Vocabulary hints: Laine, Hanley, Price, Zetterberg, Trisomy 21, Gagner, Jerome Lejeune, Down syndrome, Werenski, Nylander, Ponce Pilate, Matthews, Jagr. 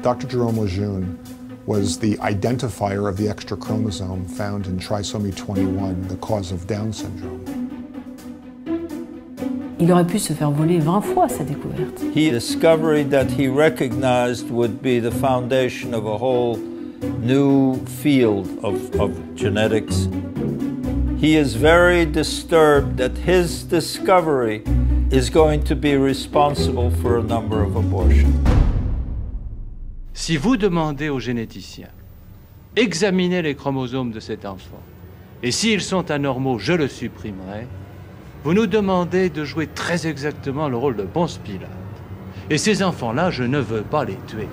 Dr. Jerome Lejeune was the identifier of the extra chromosome found in trisomy 21, the cause of Down syndrome. Il aurait pu se faire voler 20 fois sa découverte. The discovery that he recognized would be the foundation of a whole new field of genetics. He is very disturbed that his discovery is going to be responsible for a number of abortions. Si vous demandez aux généticiens, examinez les chromosomes de cet enfant, et s'ils sont anormaux, je le supprimerai, vous nous demandez de jouer très exactement le rôle de Ponce Pilate. Et ces enfants-là, je ne veux pas les tuer.